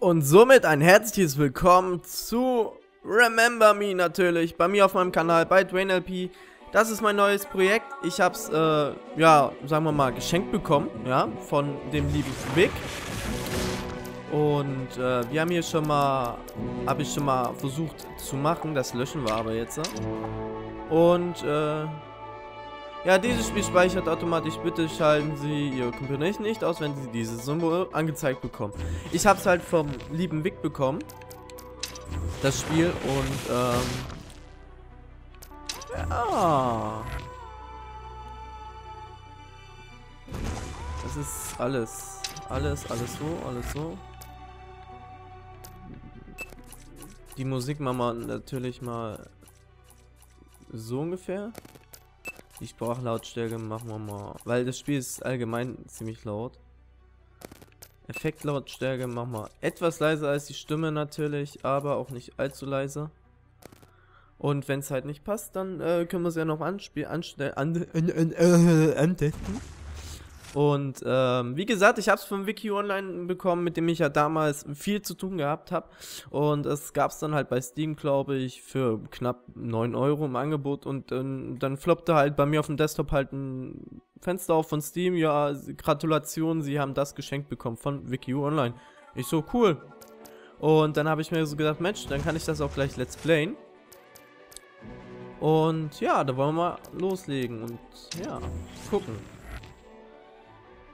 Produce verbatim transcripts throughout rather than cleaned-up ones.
Und somit ein herzliches Willkommen zu Remember Me natürlich, bei mir auf meinem Kanal, bei TwayneLP. Das ist mein neues Projekt, ich hab's, äh, ja, sagen wir mal, geschenkt bekommen, ja, von dem lieben Vic. Und, äh, wir haben hier schon mal, habe ich schon mal versucht zu machen, das löschen wir aber jetzt. Und, äh, ja, dieses Spiel speichert automatisch. Bitte schalten Sie Ihr Computer nicht aus, wenn Sie dieses Symbol angezeigt bekommen. Ich hab's halt vom lieben Vic bekommen, das Spiel, und, ähm... ja... Das ist alles. Alles, alles so, alles so. Die Musik machen wir natürlich mal so ungefähr. Die Sprachlautstärke machen wir mal, weil das Spiel ist allgemein ziemlich laut. Effektlautstärke machen wir etwas leiser als die Stimme natürlich, aber auch nicht allzu leise. Und wenn es halt nicht passt, dann äh, können wir es ja noch anspielen, anstellen, an, an, an, äh, antesten. Und ähm, wie gesagt, ich habe es von WikiU Online bekommen, mit dem ich ja damals viel zu tun gehabt habe. Und es gab es dann halt bei Steam, glaube ich, für knapp neun Euro im Angebot. Und ähm, dann floppte halt bei mir auf dem Desktop halt ein Fenster auf von Steam. Ja, Gratulation, Sie haben das geschenkt bekommen von WikiU Online. Ich so, cool. Und dann habe ich mir so gedacht, Mensch, dann kann ich das auch gleich let's playen. Und ja, da wollen wir mal loslegen und ja, gucken.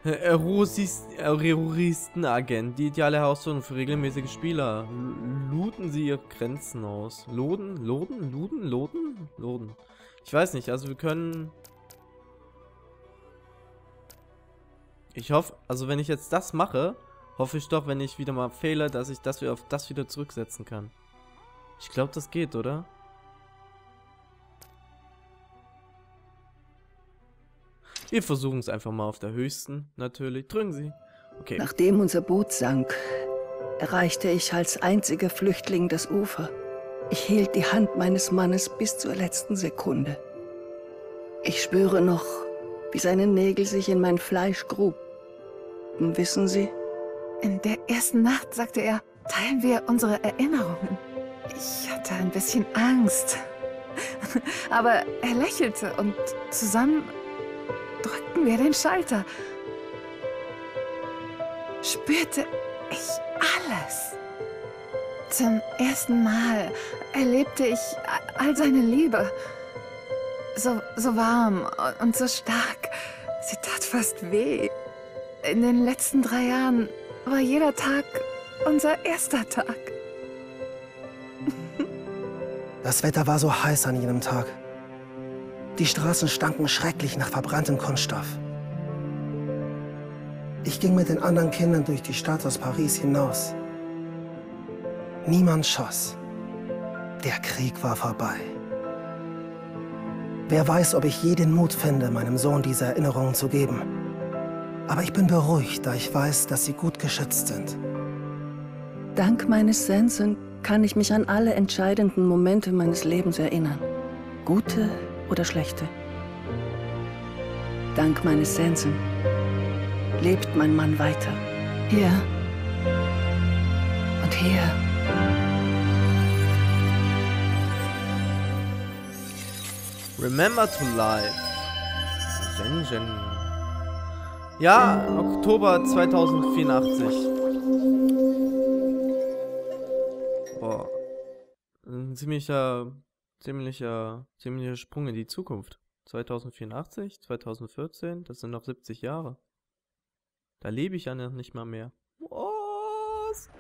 Terroristenagent, die ideale Herausforderung für regelmäßige Spieler. Looten Sie Ihre Grenzen aus. Loden, loden, looten, loden, loden. Ich weiß nicht, also wir können... Ich hoffe, also wenn ich jetzt das mache, hoffe ich doch, wenn ich wieder mal fehle, dass ich das wieder auf das wieder zurücksetzen kann. Ich glaube, das geht, oder? Wir versuchen es einfach mal auf der höchsten, natürlich. Drücken Sie. Okay. Nachdem unser Boot sank, erreichte ich als einziger Flüchtling das Ufer. Ich hielt die Hand meines Mannes bis zur letzten Sekunde. Ich spüre noch, wie seine Nägel sich in mein Fleisch gruben. Wissen Sie? In der ersten Nacht, sagte er, teilen wir unsere Erinnerungen. Ich hatte ein bisschen Angst. Aber er lächelte und zusammen... drückten wir den Schalter, spürte ich alles. Zum ersten Mal erlebte ich all seine Liebe. So, so warm und so stark. Sie tat fast weh. In den letzten drei Jahren war jeder Tag unser erster Tag. Das Wetter war so heiß an jenem Tag. Die Straßen stanken schrecklich nach verbranntem Kunststoff. Ich ging mit den anderen Kindern durch die Stadt aus Paris hinaus. Niemand schoss. Der Krieg war vorbei. Wer weiß, ob ich je den Mut finde, meinem Sohn diese Erinnerungen zu geben. Aber ich bin beruhigt, da ich weiß, dass sie gut geschützt sind. Dank meines Sensen kann ich mich an alle entscheidenden Momente meines Lebens erinnern. Gute oder schlechte. Dank meines Sensen lebt mein Mann weiter. Hier und hier. Remember to Life. Sensen. Ja, Oktober zweitausendvierundachtzig. Boah. Ein ziemlicher... Ziemlicher, ziemlicher Sprung in die Zukunft. zweitausendvierundachtzig, zweitausendvierzehn, das sind noch siebzig Jahre. Da lebe ich ja noch nicht mal mehr. Was?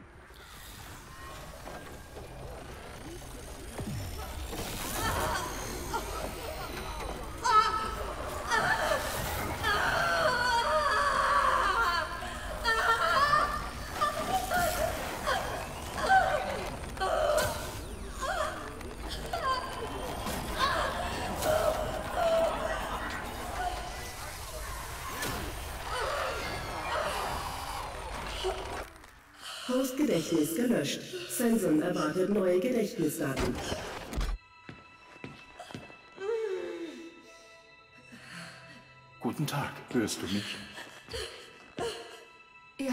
Gedächtnis gelöscht. Sensen erwartet neue Gedächtnisdaten. Guten Tag, hörst du mich? Ja.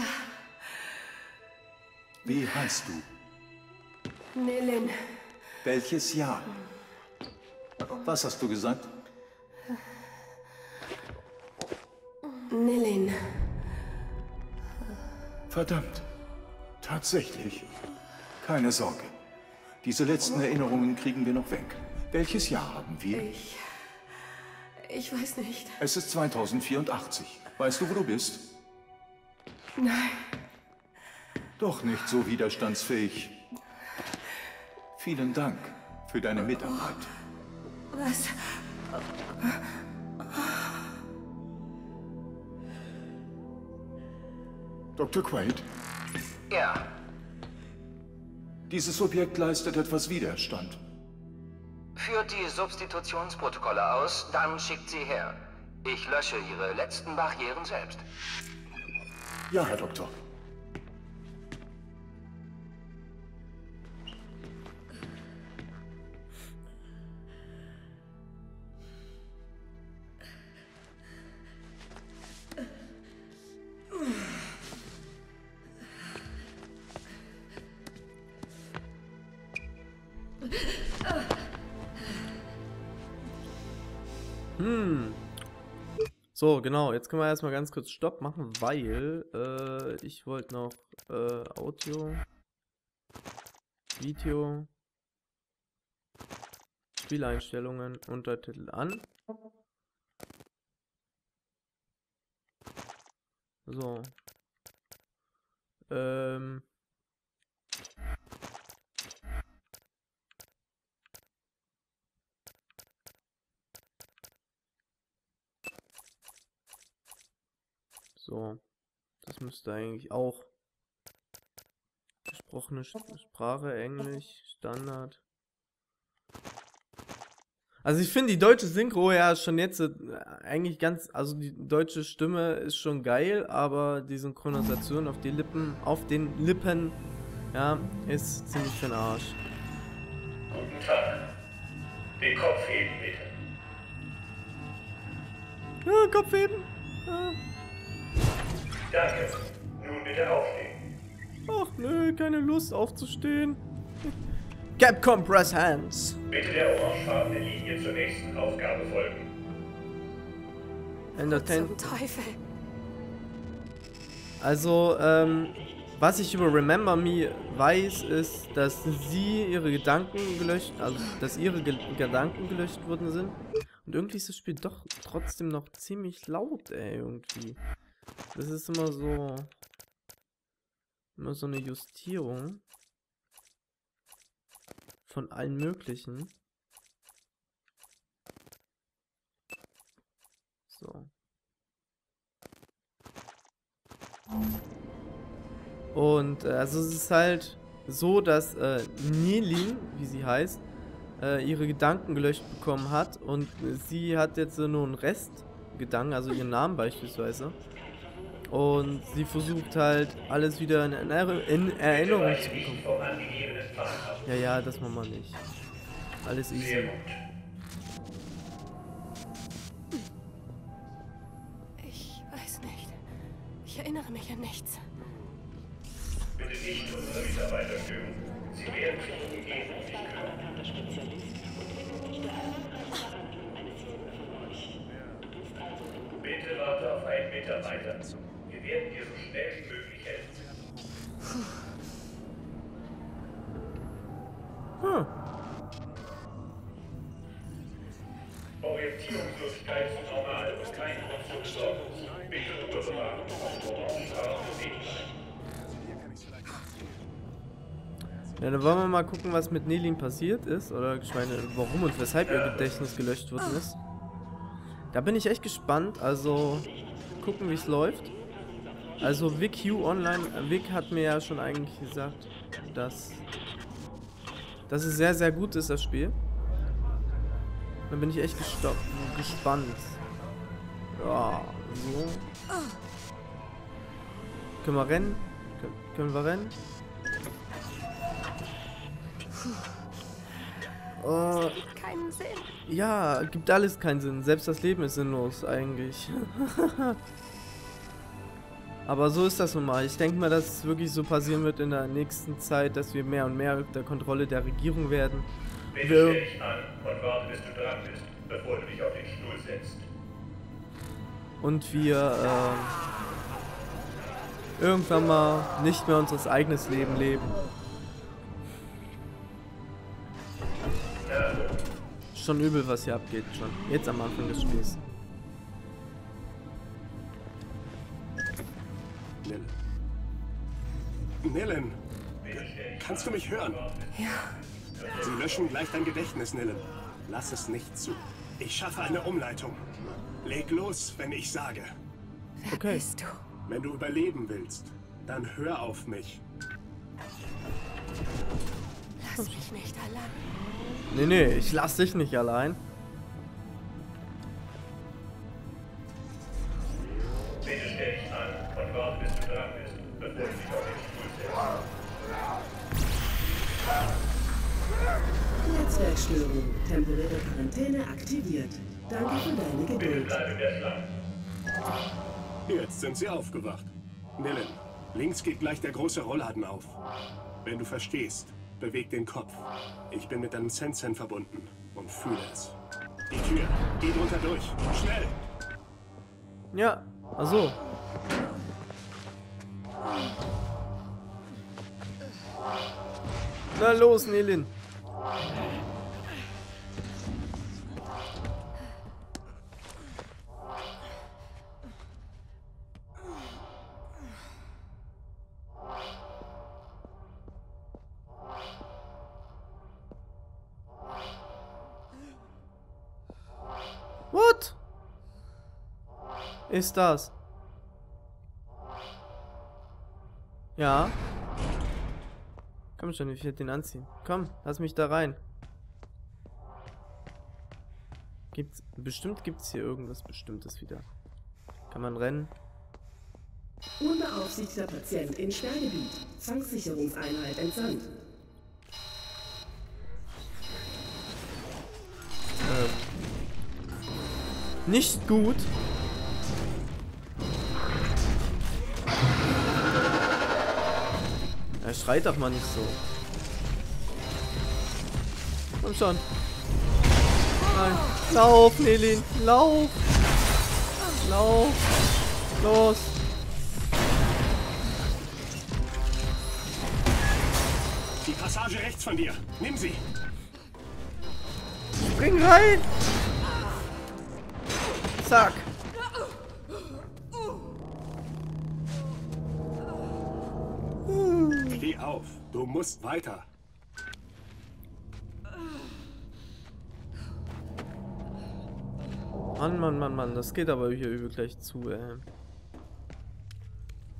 Wie heißt du? Nilin. Welches Jahr? Was hast du gesagt? Nilin. Verdammt. Tatsächlich. Keine Sorge. Diese letzten Erinnerungen kriegen wir noch weg. Welches Jahr haben wir? Ich... Ich weiß nicht. Es ist zweitausendvierundachtzig. Weißt du, wo du bist? Nein. Doch nicht so widerstandsfähig. Vielen Dank für deine Mitarbeit. Was? Doktor Quaid? Ja. Dieses Objekt leistet etwas Widerstand. Führt die Substitutionsprotokolle aus, dann schickt sie her. Ich lösche ihre letzten Barrieren selbst. Ja, Herr Doktor. Hm. So, genau, jetzt können wir erstmal ganz kurz Stopp machen, weil äh, ich wollte noch äh, Audio, Video, Spieleinstellungen, Untertitel an. So. Ähm. So, das müsste eigentlich auch gesprochene Sprache, Englisch, Standard. Also ich finde die deutsche Synchro ja schon jetzt eigentlich ganz, also die deutsche Stimme ist schon geil, aber die Synchronisation auf die Lippen, auf den Lippen, ja, ist ziemlich für den Arsch. Guten Tag. Den Kopf heben, bitte. Ja, Kopf heben. Ja. Danke. Nun bitte aufstehen. Ach nö, keine Lust aufzustehen. Capcom Press Hands. Bitte der orangefarbenen Linie zur nächsten Aufgabe folgen. Entertainment. Zum Teufel. Also, ähm, was ich über Remember Me weiß, ist, dass sie ihre Gedanken gelöscht, also dass ihre Ge Gedanken gelöscht worden sind. Und irgendwie ist das Spiel doch trotzdem noch ziemlich laut, ey, irgendwie. Das ist immer so, immer so eine Justierung von allen möglichen. So. Und äh, also es ist halt so, dass äh, Nilin, wie sie heißt, äh, ihre Gedanken gelöscht bekommen hat und äh, sie hat jetzt äh, nur einen Restgedanken, also ihren Namen beispielsweise. Und sie versucht halt, alles wieder in, er in Erinnerung zu bekommen. Ja, ja, das machen wir nicht. Alles easy. Ich weiß nicht. Ich erinnere mich an nichts. Bitte nicht unsere Mitarbeiter stören. Sie werden sich gegeben nicht kümmern. Bitte warte auf einen Mitarbeiter. Wir werden dir so schnell wie möglich helfen. Hm. Orientierungslosigkeit ist normal und keine Option besorgt. Bitte Ruhe bewahren und Orangenfarben bewegen. Ja, dann wollen wir mal gucken, was mit Nilin passiert ist. Oder ich meine, warum und weshalb ihr Gedächtnis gelöscht worden ist. Da bin ich echt gespannt. Also gucken, wie es läuft. Also WikiU Online, Vic hat mir ja schon eigentlich gesagt, dass, dass es sehr, sehr gut ist, das Spiel. Dann bin ich echt gestoppt, gespannt. Ja, so. Können wir rennen? Können wir rennen? Oh. Keinen Sinn. Ja, gibt alles keinen Sinn. Selbst das Leben ist sinnlos, eigentlich. Aber so ist das nun mal. Ich denke mal, dass es wirklich so passieren wird in der nächsten Zeit, dass wir mehr und mehr unter Kontrolle der Regierung werden. Bitte wir stell dich an und warte, bis du dran bist, bevor du dich auf den Stuhl setzt. Und wir äh, irgendwann mal nicht mehr unseres eigenes Leben leben. Schon übel, was hier abgeht, schon. Jetzt am Anfang des Spiels. Nilin. Nilin! Kannst du mich hören? Ja. Sie löschen gleich dein Gedächtnis, Nilin. Lass es nicht zu. Ich schaffe eine Umleitung. Leg los, wenn ich sage. Wer okay. bist du? Wenn du überleben willst, dann hör auf mich. Lass mich nicht allein. Nee, nee, ich lass dich nicht allein. Bitte stell dich an und warte, bis du dran bist, bevor du dich auf den Stuhl setzt. Netzwerkstörung. Temporäre Quarantäne aktiviert. Danke für deine Geduld. Bitte bleib in der Schlange. Jetzt sind sie aufgewacht. Nilin, links geht gleich der große Rollladen auf. Wenn du verstehst, beweg den Kopf. Ich bin mit deinem Sensen verbunden und fühle es. Die Tür, geh drunter durch. Schnell! Ja, also. Na los, Nilin. What? Ist das? Ja. Komm schon, ich werde den anziehen. Komm, lass mich da rein. Gibt's, bestimmt gibt es hier irgendwas Bestimmtes wieder. Kann man rennen? Unbeaufsichtigter Patient in Sperrgebiet. Zwangssicherungseinheit entsandt. Nicht gut. Er schreit doch mal nicht so. Komm schon. Nein. Lauf, Nilin. Lauf. Lauf. Los. Die Passage rechts von dir. Nimm sie. Spring rein. Zack. Steh auf, du musst weiter. Mann, Mann, Mann, Mann, das geht aber hier übel gleich zu, ey.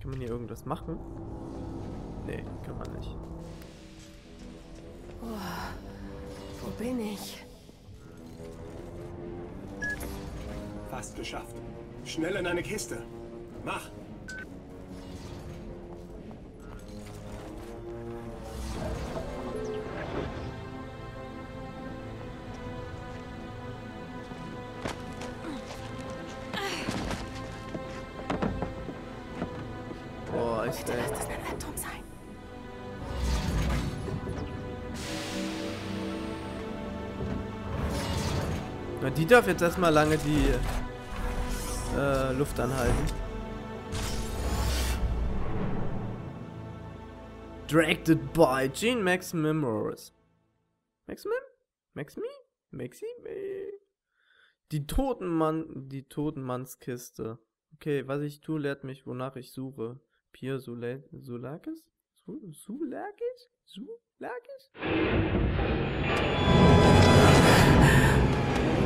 Kann man hier irgendwas machen? Nee, kann man nicht. Oh, wo bin ich? Fast geschafft. Schnell in eine Kiste. Mach. Boah, ich denke. Lass das ein Albtraum sein. Na, die darf jetzt erstmal lange die Äh, Luft anhalten. Directed by Jean Max Memories. Max Mem? Max Me? Maxi? Die Totenmann, die Totenmannskiste. Okay, was ich tue, lehrt mich, wonach ich suche. Pierre Sulakis? Sulakis? Sulakis?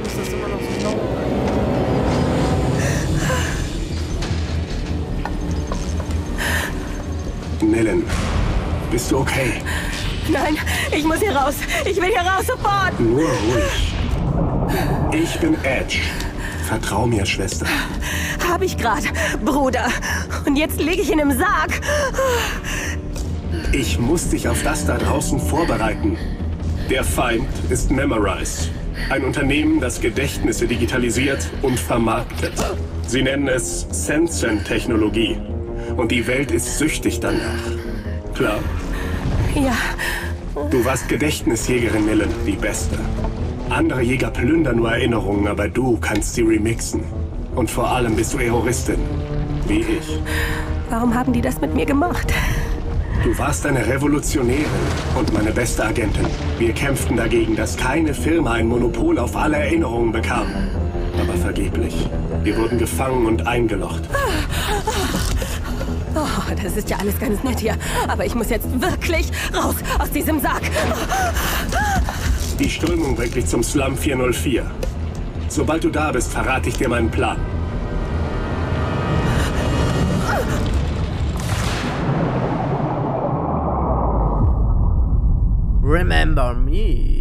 Muss das immer noch so laufen sein? Nilin, bist du okay? Nein, ich muss hier raus. Ich will hier raus, sofort. Nur ruhig. Ich bin Edge. Vertrau mir, Schwester. Hab ich grad, Bruder. Und jetzt lieg ich in einem Sarg. Ich muss dich auf das da draußen vorbereiten. Der Feind ist Memorize. Ein Unternehmen, das Gedächtnisse digitalisiert und vermarktet. Sie nennen es Sensen-Technologie. Und die Welt ist süchtig danach. Klar. Ja. Du warst Gedächtnisjägerin, Nilin, die Beste. Andere Jäger plündern nur Erinnerungen, aber du kannst sie remixen. Und vor allem bist du Terroristin. Wie ich. Warum haben die das mit mir gemacht? Du warst eine Revolutionärin und meine beste Agentin. Wir kämpften dagegen, dass keine Firma ein Monopol auf alle Erinnerungen bekam. Aber vergeblich. Wir wurden gefangen und eingelocht. Oh, das ist ja alles ganz nett hier. Aber ich muss jetzt wirklich raus aus diesem Sarg. Die Strömung bringt dich zum Slum vier null vier. Sobald du da bist, verrate ich dir meinen Plan. Remember Me.